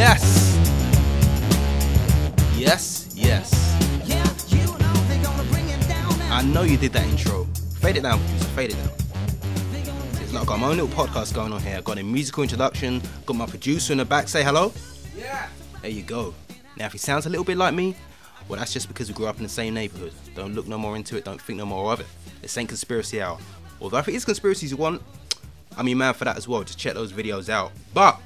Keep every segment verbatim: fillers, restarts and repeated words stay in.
Yes. Yes, yes. Yeah, you know they're gonna bring him down now. I know you did that intro. Fade it down, producer, fade it down. Look, I've got my own little podcast going on here. I've got a musical introduction, got my producer in the back, say hello. Yeah. There you go. Now if he sounds a little bit like me, well that's just because we grew up in the same neighbourhood. Don't look no more into it, don't think no more of it. This ain't Conspiracy Hour. Although if it is conspiracies you want, I'm your man for that as well. Just check those videos out. But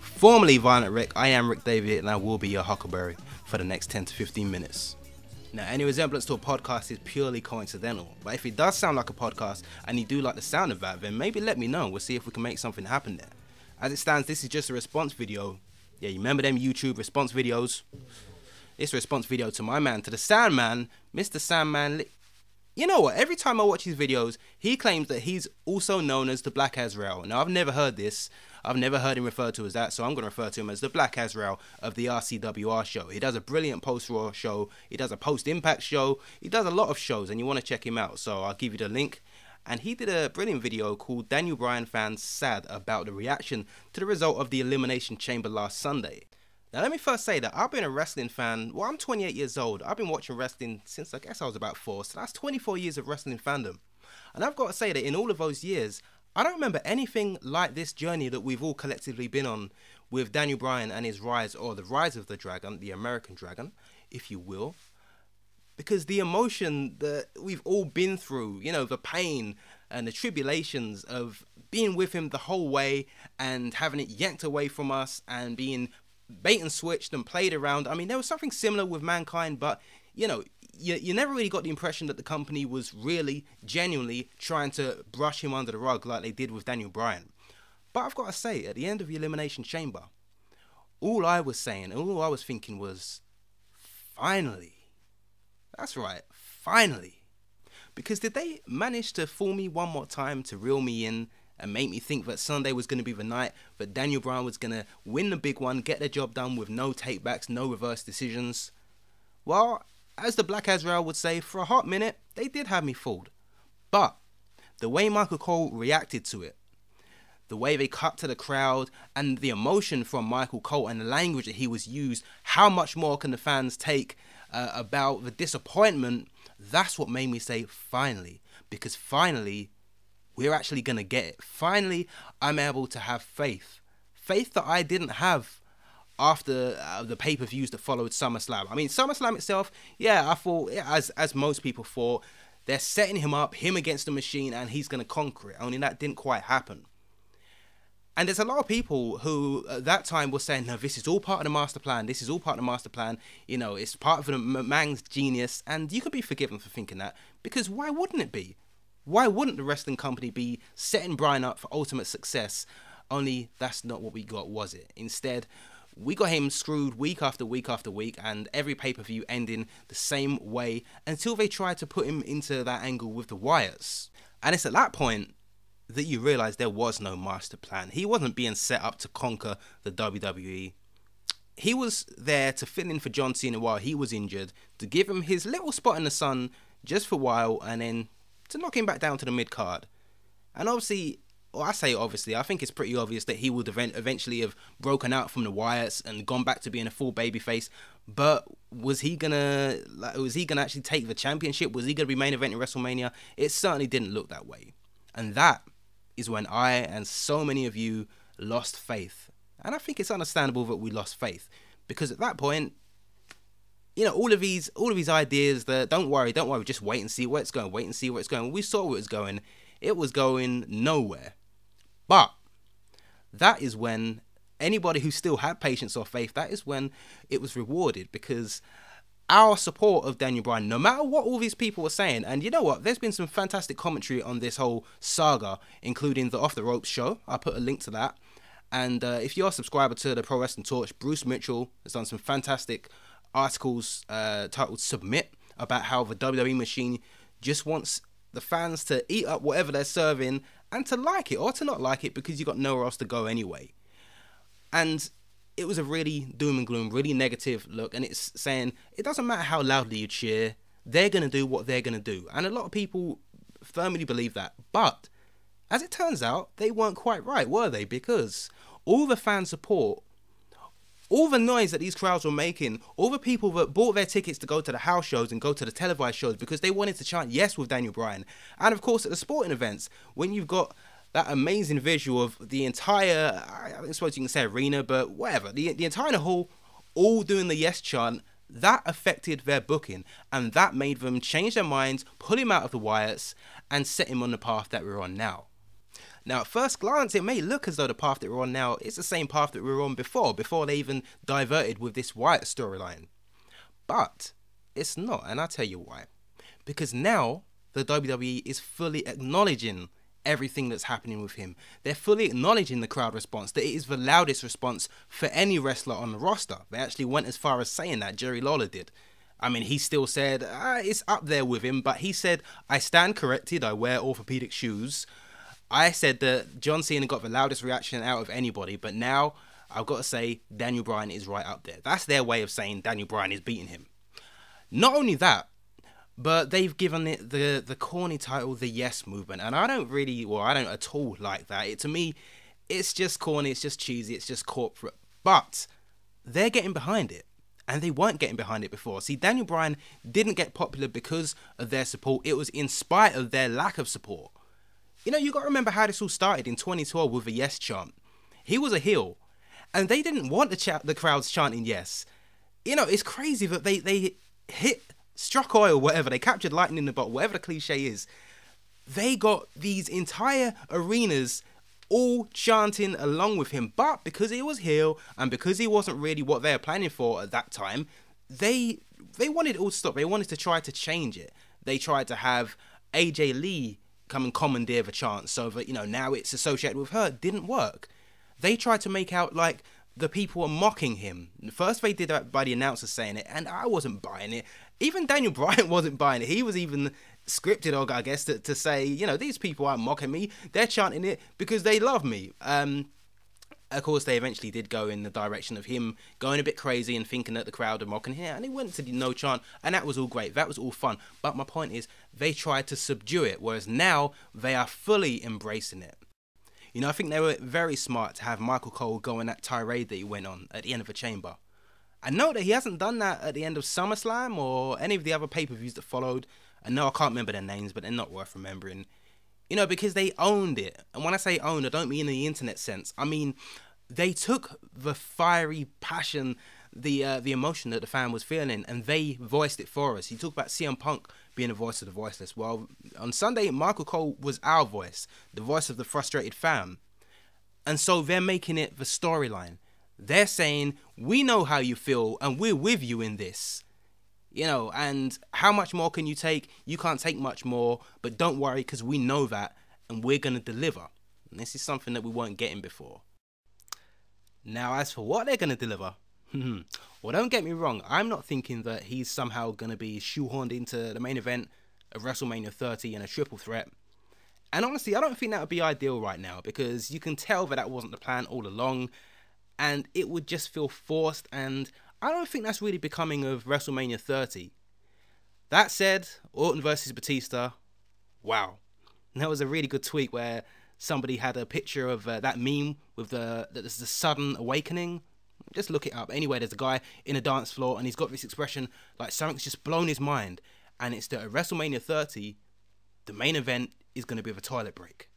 formerly Violent Rick, I am RiC David and I will be your Huckleberry for the next ten to fifteen minutes. Now, any resemblance to a podcast is purely coincidental, but if it does sound like a podcast and you do like the sound of that, then maybe let me know. We'll see if we can make something happen there. As it stands, this is just a response video. Yeah, you remember them YouTube response videos? This response video to my man, to the Sandman, Mister Sandman. You know what? Every time I watch his videos, he claims that he's also known as the Black Azrael. Now, I've never heard this. I've never heard him referred to as that, so I'm going to refer to him as the Black Azrael of the R C W R show. He does a brilliant post-Raw show. He does a post-Impact show. He does a lot of shows, and you want to check him out, so I'll give you the link. And he did a brilliant video called Daniel Bryan Fans Sad about the reaction to the result of the Elimination Chamber last Sunday. Now, let me first say that I've been a wrestling fan. Well, I'm twenty-eight years old. I've been watching wrestling since I guess I was about four, so that's twenty-four years of wrestling fandom. And I've got to say that in all of those years, I don't remember anything like this journey that we've all collectively been on with Daniel Bryan and his rise, or the rise of the dragon, the American dragon, if you will. Because the emotion that we've all been through, you know, the pain and the tribulations of being with him the whole way and having it yanked away from us and being bait and switched and played around. I mean, there was something similar with Mankind, but, you know, You, you never really got the impression that the company was really, genuinely trying to brush him under the rug like they did with Daniel Bryan. But I've got to say, at the end of the Elimination Chamber, all I was saying, all I was thinking was, finally. That's right, finally. Because did they manage to fool me one more time, to reel me in and make me think that Sunday was going to be the night that Daniel Bryan was going to win the big one, get the job done with no takebacks, no reverse decisions? Well, as the Black Azrael would say, for a hot minute, they did have me fooled. But the way Michael Cole reacted to it, the way they cut to the crowd, and the emotion from Michael Cole and the language that he was used, how much more can the fans take uh, about the disappointment, that's what made me say, finally. Because finally, we're actually going to get it. Finally, I'm able to have faith. Faith that I didn't have after uh, the pay-per-views that followed SummerSlam. I mean, SummerSlam itself, yeah, I thought, yeah, as, as most people thought, they're setting him up, him against the machine, and he's going to conquer it. Only that didn't quite happen. And there's a lot of people who, at that time, were saying, no, this is all part of the master plan. This is all part of the master plan. You know, it's part of the man's genius. And you could be forgiven for thinking that, because why wouldn't it be? Why wouldn't the wrestling company be setting Bryan up for ultimate success? Only that's not what we got, was it? Instead, we got him screwed week after week after week, and every pay-per-view ending the same way until they tried to put him into that angle with the Wyatts. And it's at that point that you realise there was no master plan. He wasn't being set up to conquer the W W E. He was there to fill in for John Cena while he was injured, to give him his little spot in the sun just for a while, and then to knock him back down to the mid-card. And obviously, well, I say obviously, I think it's pretty obvious that he would eventually have broken out from the Wyatts and gone back to being a full babyface. But was he gonna, like, was he gonna actually take the championship? Was he gonna be main event in WrestleMania? It certainly didn't look that way. And that is when I and so many of you lost faith. And I think it's understandable that we lost faith, because at that point, you know, all of these, all of these ideas that don't worry, don't worry, just wait and see where it's going, wait and see where it's going. We saw where it was going. It was going nowhere. But that is when anybody who still had patience or faith, that is when it was rewarded, because our support of Daniel Bryan, no matter what all these people were saying, and you know what, there's been some fantastic commentary on this whole saga, including the Off the Ropes show. I'll put a link to that. And uh, if you're a subscriber to the Pro Wrestling Torch, Bruce Mitchell has done some fantastic articles uh, titled Submit about how the W W E machine just wants the fans to eat up whatever they're serving and to like it or to not like it, because you've got nowhere else to go anyway. And it was a really doom and gloom, really negative look, and it's saying it doesn't matter how loudly you cheer, they're going to do what they're going to do. And a lot of people firmly believe that. But as it turns out, they weren't quite right, were they? Because all the fan support all the noise that these crowds were making, all the people that bought their tickets to go to the house shows and go to the televised shows because they wanted to chant yes with Daniel Bryan. And of course at the sporting events, when you've got that amazing visual of the entire, I suppose you can say arena, but whatever, the, the entire hall all doing the yes chant, that affected their booking and that made them change their minds, pull him out of the Wyatts and set him on the path that we're on now. Now at first glance it may look as though the path that we're on now is the same path that we were on before, before they even diverted with this Wyatt storyline. But it's not, and I'll tell you why. Because now the W W E is fully acknowledging everything that's happening with him. They're fully acknowledging the crowd response, that it is the loudest response for any wrestler on the roster. They actually went as far as saying that, Jerry Lawler did. I mean, he still said, ah, it's up there with him, but he said, I stand corrected, I wear orthopedic shoes. I said that John Cena got the loudest reaction out of anybody, but now I've got to say Daniel Bryan is right up there. That's their way of saying Daniel Bryan is beating him. Not only that, but they've given it the, the corny title, the Yes Movement, and I don't really, well, I don't at all like that. It, to me, it's just corny, it's just cheesy, it's just corporate, but they're getting behind it. And they weren't getting behind it before. See, Daniel Bryan didn't get popular because of their support. It was in spite of their lack of support. You know, you got to remember how this all started in twenty twelve with a yes chant. He was a heel, and they didn't want the, cha the crowds chanting yes. You know, it's crazy that they, they hit, struck oil, whatever. They captured lightning in the bottle, whatever the cliche is. They got these entire arenas all chanting along with him, but because he was heel and because he wasn't really what they were planning for at that time, they they wanted it all to stop. They wanted to try to change it. They tried to have A J Lee come and commandeer the chant so that, you know, now it's associated with her. It didn't work. They tried to make out like the people were mocking him. First they did that by the announcer saying it, and I wasn't buying it. Even Daniel Bryan wasn't buying it. He was even scripted, or I guess, to, to say, you know, these people aren't mocking me. They're chanting it because they love me. Um, of course, they eventually did go in the direction of him going a bit crazy and thinking that the crowd are mocking him. And he went to the no chant, and that was all great. That was all fun. But my point is, they tried to subdue it, whereas now they are fully embracing it. You know, I think they were very smart to have Michael Cole go on that tirade that he went on at the end of the chamber. I know that he hasn't done that at the end of SummerSlam or any of the other pay-per-views that followed. I know I can't remember their names, but they're not worth remembering. You know, because they owned it. And when I say owned, I don't mean in the internet sense. I mean, they took the fiery passion, the uh, the emotion that the fan was feeling, and they voiced it for us. You talk about C M Punk being a voice of the voiceless. Well, on Sunday, Michael Cole was our voice, the voice of the frustrated fan. And so they're making it the storyline. They're saying, we know how you feel, and we're with you in this. You know, and how much more can you take? You can't take much more, but don't worry, because we know that, and we're going to deliver. And this is something that we weren't getting before. Now, as for what they're going to deliver, well, don't get me wrong, I'm not thinking that he's somehow going to be shoehorned into the main event of WrestleMania thirty in a triple threat. And honestly, I don't think that would be ideal right now, because you can tell that that wasn't the plan all along, and it would just feel forced, and I don't think that's really becoming of WrestleMania thirty. That said, Orton versus Batista, wow. And that was a really good tweet where somebody had a picture of uh, that meme with the, the, the sudden awakening. Just look it up. Anyway, there's a guy in a dance floor and he's got this expression like something's just blown his mind. And it's that at WrestleMania thirty, the main event is going to be the toilet break.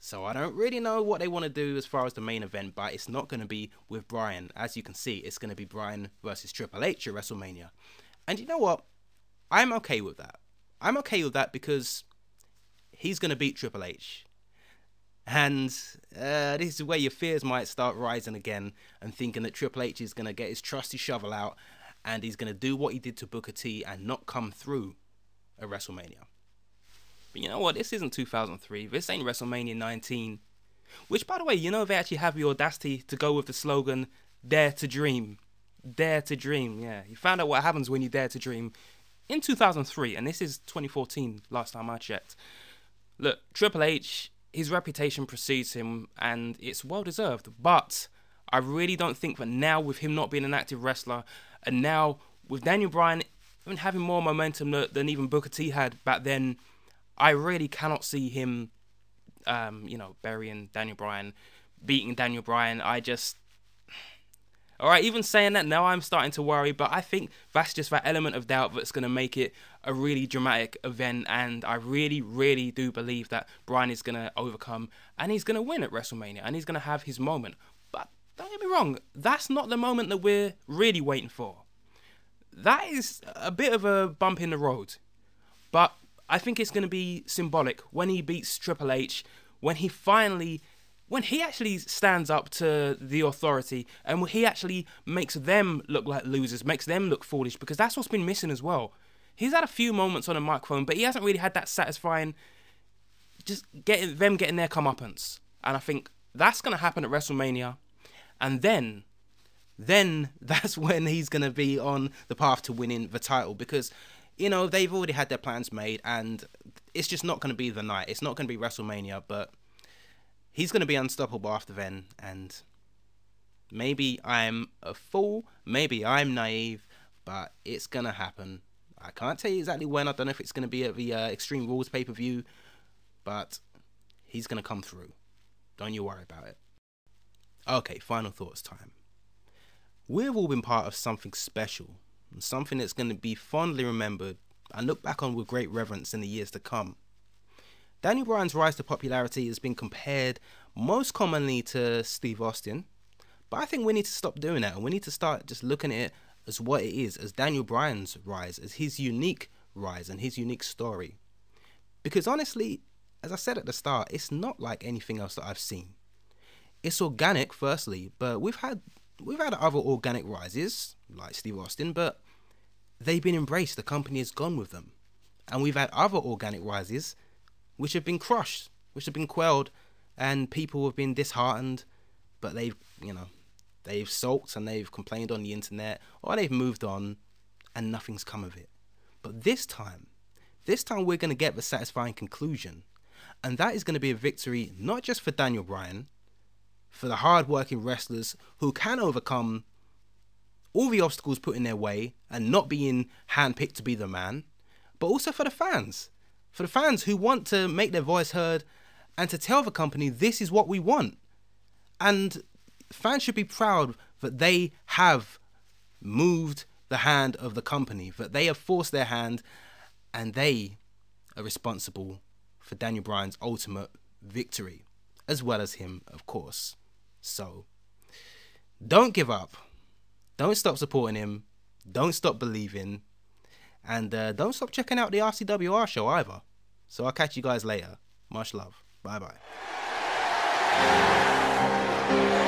So I don't really know what they want to do as far as the main event, but it's not going to be with Bryan. As you can see, it's going to be Bryan versus Triple H at WrestleMania. And you know what? I'm okay with that. I'm okay with that because he's going to beat Triple H. And uh, this is where your fears might start rising again and thinking that Triple H is going to get his trusty shovel out and he's going to do what he did to Booker T and not come through at WrestleMania. But you know what, this isn't two thousand three, this ain't WrestleMania nineteen. Which, by the way, you know they actually have the audacity to go with the slogan, Dare to Dream. Dare to Dream, yeah. You found out what happens when you dare to dream. In two thousand three, and this is twenty fourteen, last time I checked. Look, Triple H, his reputation precedes him, and it's well-deserved. But I really don't think that now, with him not being an active wrestler, and now with Daniel Bryan even having more momentum than even Booker T had back then, I really cannot see him, um, you know, burying Daniel Bryan, beating Daniel Bryan. I just, All right, even saying that, now I'm starting to worry, but I think that's just that element of doubt that's going to make it a really dramatic event, and I really, really do believe that Bryan is going to overcome, and he's going to win at WrestleMania, and he's going to have his moment. But don't get me wrong, that's not the moment that we're really waiting for. That is a bit of a bump in the road, but I think it's going to be symbolic when he beats Triple H, when he finally... when he actually stands up to the authority and when he actually makes them look like losers, makes them look foolish, because that's what's been missing as well. He's had a few moments on the microphone, but he hasn't really had that satisfying, just getting them getting their comeuppance. And I think that's going to happen at WrestleMania. And then, then that's when he's going to be on the path to winning the title, because, you know, they've already had their plans made and it's just not going to be the night. It's not going to be WrestleMania, but... he's going to be unstoppable after then, and maybe I'm a fool, maybe I'm naive, but it's going to happen. I can't tell you exactly when. I don't know if it's going to be at the uh, Extreme Rules pay-per-view, but he's going to come through. Don't you worry about it. Okay, final thoughts time. We've all been part of something special, and something that's going to be fondly remembered and looked back on with great reverence in the years to come. Daniel Bryan's rise to popularity has been compared most commonly to Steve Austin, but I think we need to stop doing that, and we need to start just looking at it as what it is, as Daniel Bryan's rise, as his unique rise and his unique story. Because honestly, as I said at the start, it's not like anything else that I've seen. It's organic, firstly, but we've had we've had other organic rises, like Steve Austin, but they've been embraced, the company has gone with them. And we've had other organic rises which have been crushed, which have been quelled, and people have been disheartened, but they've, you know, they've sulked and they've complained on the internet, or they've moved on, and nothing's come of it. But this time, this time we're going to get the satisfying conclusion, and that is going to be a victory not just for Daniel Bryan, for the hard-working wrestlers who can overcome all the obstacles put in their way and not being handpicked to be the man, but also for the fans. For the fans who want to make their voice heard and to tell the company this is what we want. And fans should be proud that they have moved the hand of the company, that they have forced their hand, and they are responsible for Daniel Bryan's ultimate victory, as well as him, of course. So don't give up. Don't stop supporting him. Don't stop believing. And uh, don't stop checking out the R C W R show either. So I'll catch you guys later. Much love. Bye-bye.